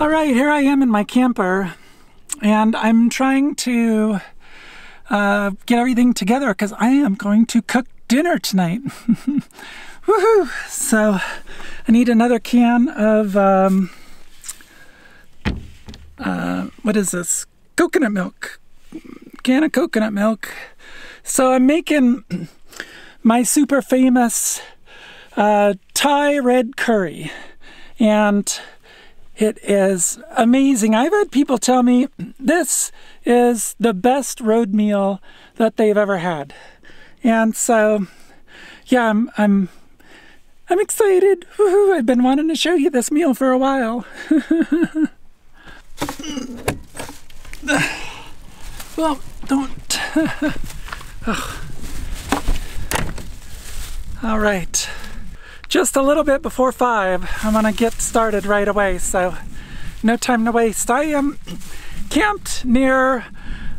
All right, here I am in my camper, and I'm trying to get everything together because I am going to cook dinner tonight. Woohoo! So I need another can of what is this? Coconut milk. Can of coconut milk. So I'm making my super famous Thai red curry, and it is amazing. I've had people tell me this is the best road meal that they've ever had. And so, yeah, I'm excited. Woohoo, I've been wanting to show you this meal for a while. Well, don't. Oh. All right. Just a little bit before 5, I'm gonna get started right away, so no time to waste. I am camped near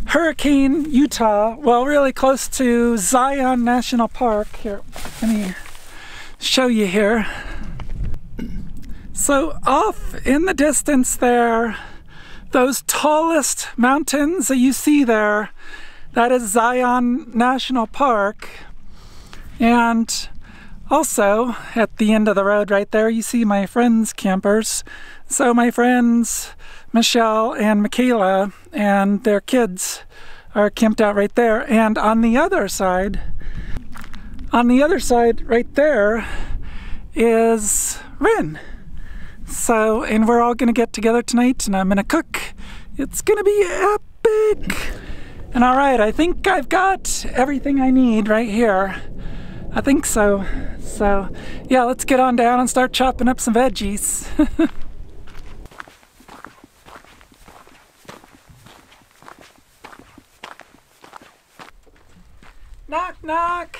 Hurricane Utah, well, really close to Zion National Park. Here, let me show you here. So off in the distance there, those tallest mountains that you see there, that is Zion National Park. And also, at the end of the road right there, you see my friends' campers. So my friends, Michelle and Michaela, and their kids are camped out right there. And on the other side right there is Ren. So, and we're all gonna get together tonight and I'm gonna cook. It's gonna be epic. And all right, I think I've got everything I need right here. I think so. So, yeah, let's get on down and start chopping up some veggies. Knock, knock.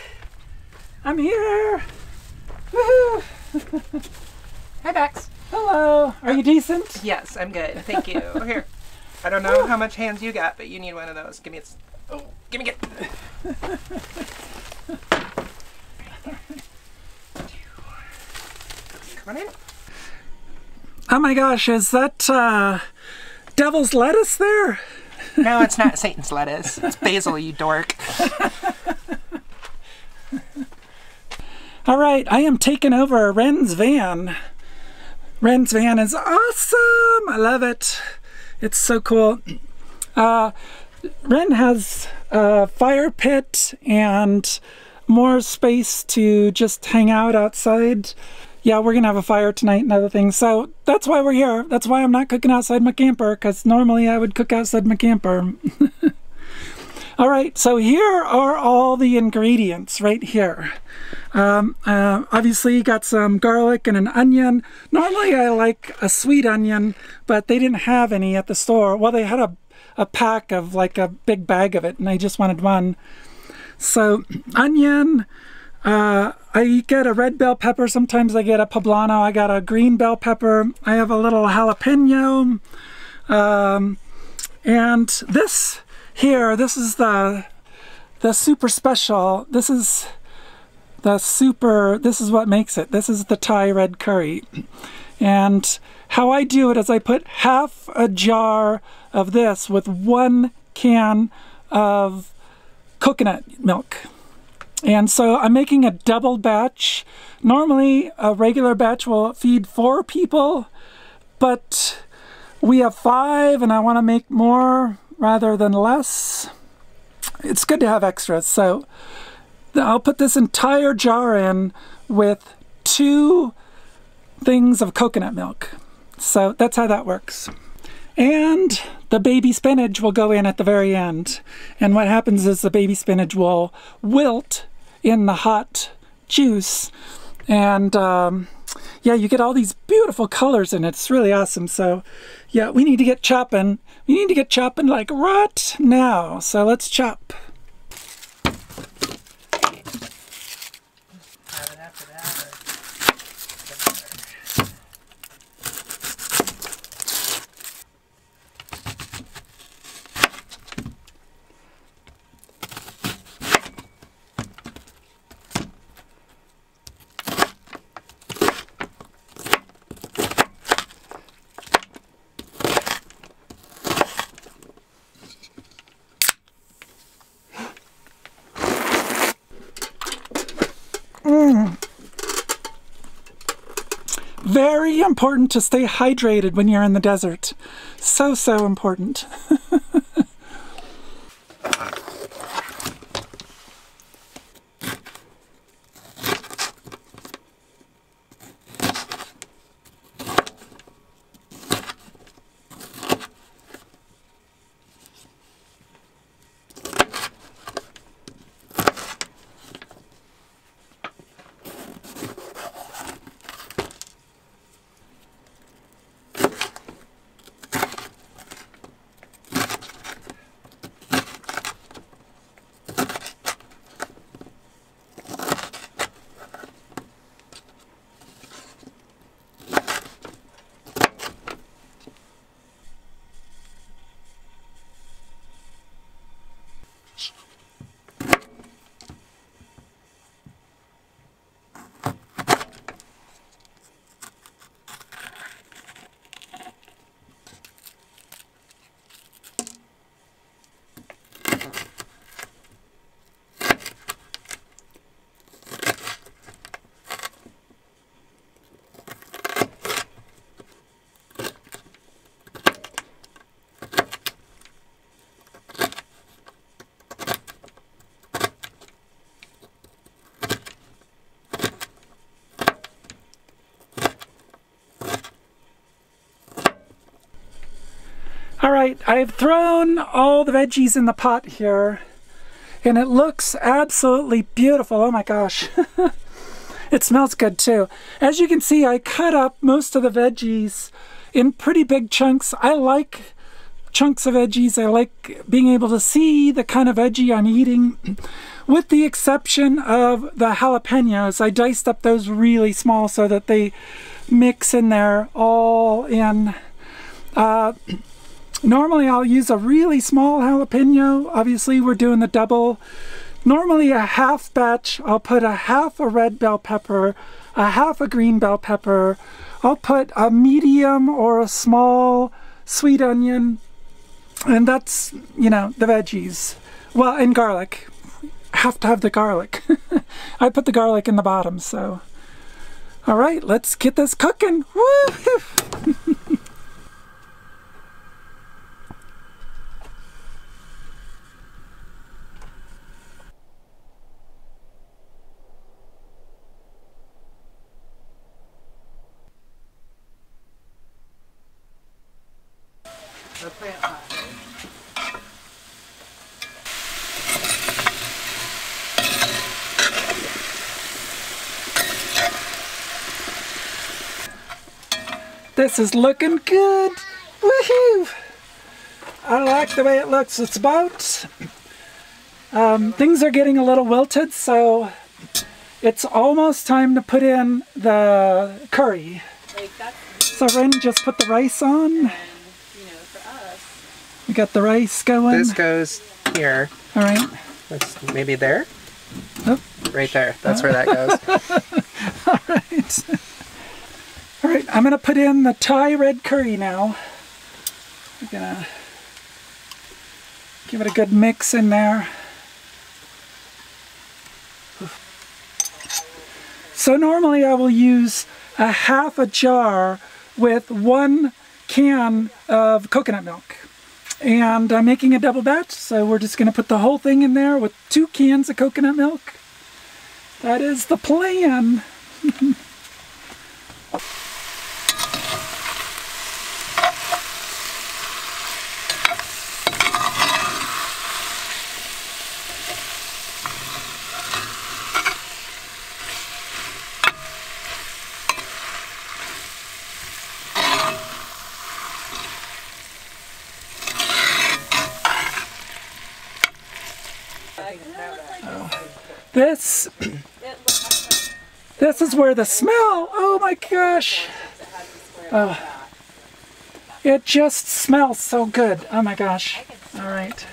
I'm here. Woohoo. Hi, Max. Hello. Are you decent? Yes, I'm good. Thank you. Here. I don't know how much hands you got, but you need one of those. Give me it. Oh, give me it. Come on in. Oh my gosh, is that devil's lettuce there? No, it's not Satan's lettuce. It's basil, you dork. All right, I am taking over Ren's van. Ren's van is awesome. I love it. It's so cool. Ren has a fire pit and more space to just hang out outside. Yeah, we're gonna have a fire tonight and other things. So that's why we're here. That's why I'm not cooking outside my camper, because normally I would cook outside my camper. All right, so here are all the ingredients right here. Obviously you got some garlic and an onion. Normally I like a sweet onion, but they didn't have any at the store. Well, they had a pack of like a big bag of it and I just wanted one. So onion, I get a red bell pepper, sometimes I get a poblano, I got a green bell pepper, I have a little jalapeno, and this here, this is the super special, this is what makes it, this is the Thai red curry. And how I do it is I put half a jar of this with 1 can of coconut milk. And so I'm making a double batch. Normally a regular batch will feed 4 people, but we have 5 and I want to make more rather than less. It's good to have extras. So I'll put this entire jar in with 2 things of coconut milk. So that's how that works. And the baby spinach will go in at the very end. And what happens is the baby spinach will wilt in the hot juice. And yeah, you get all these beautiful colors and it's really awesome. So yeah, we need to get chopping. We need to get chopping like right now. So let's chop. very important to stay hydrated when you're in the desert. So, so important. All right, I've thrown all the veggies in the pot here, and it looks absolutely beautiful. Oh my gosh. It smells good too. As you can see, I cut up most of the veggies in pretty big chunks. I like chunks of veggies. I like being able to see the kind of veggie I'm eating, with the exception of the jalapenos. I diced up those really small so that they mix in there all in. Normally I'll use a really small jalapeno. Obviously we're doing the double. Normally a half batch, I'll put a half a red bell pepper, a half a green bell pepper. I'll put a medium or a small sweet onion. And that's, you know, the veggies. Well, and garlic. Have to have the garlic. I put the garlic in the bottom, so. All right, let's get this cooking. Woo! This is looking good. Woohoo! I like the way it looks. It's about things are getting a little wilted, so it's almost time to put in the curry. So Ren just put the rice on. And, you know, for us, we got the rice going. This goes here. All right. That's maybe there. Oh. Right there. That's where that goes. All right. All right, I'm gonna put in the Thai red curry now. I'm gonna give it a good mix in there. So normally I will use a half a jar with 1 can of coconut milk. And I'm making a double batch, so we're just gonna put the whole thing in there with 2 cans of coconut milk. That is the plan. This is where the smell, oh my gosh. It just smells so good. Oh my gosh. All right.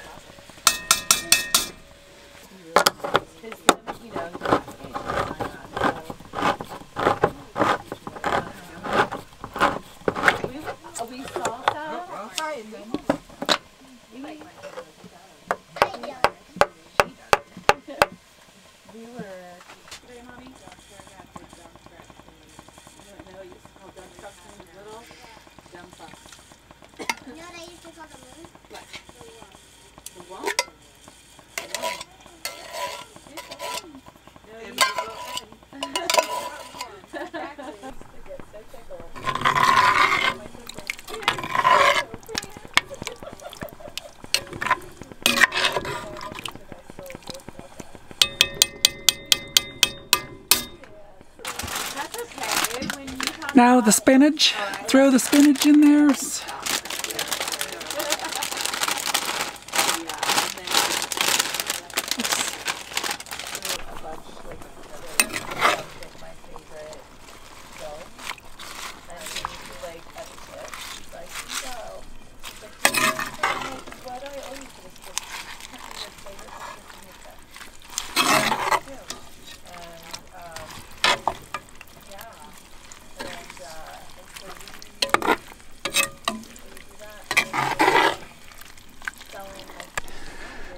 Now the spinach. Throw the spinach in there.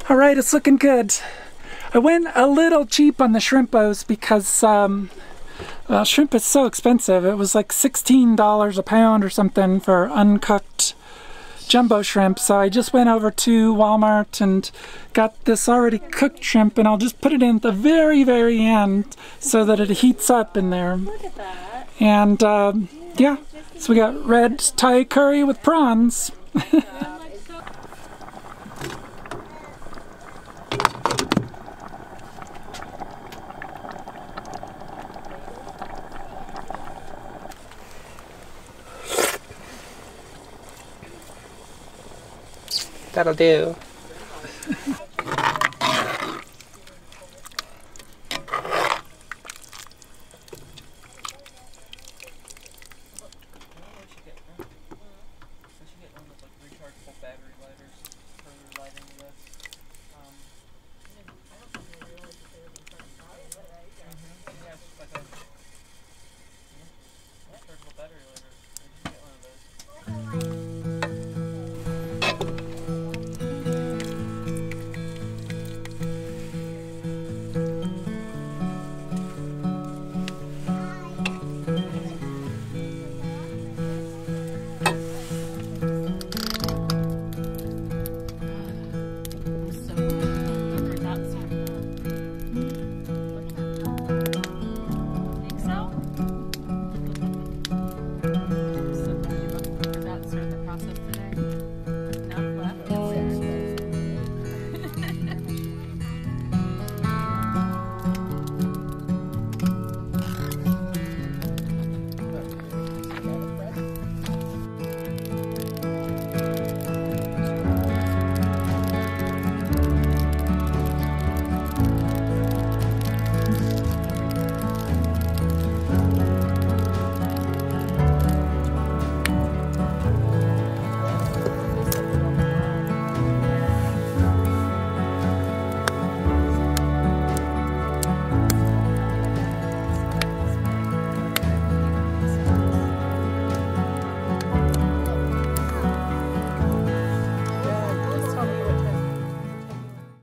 All right, it's looking good. I went a little cheap on the shrimpos because shrimp is so expensive. It was like $16 a pound or something for uncooked jumbo shrimp. So I just went over to Walmart and got this already cooked shrimp, and I'll just put it in at the very, very end so that it heats up in there. Look at that. And yeah, so we got red Thai curry with prawns. That'll do.